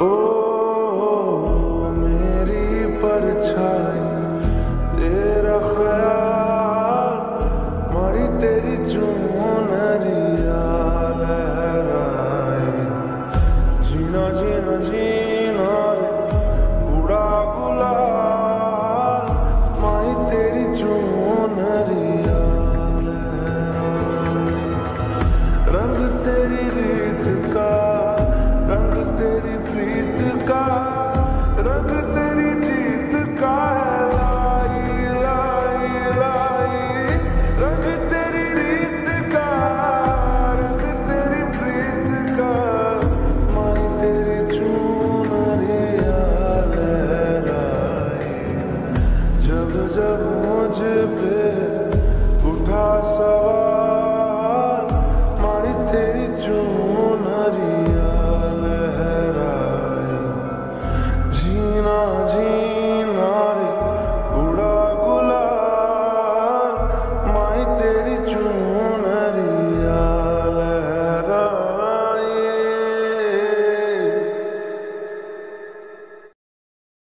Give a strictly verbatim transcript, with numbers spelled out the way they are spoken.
Oh, meri parchai.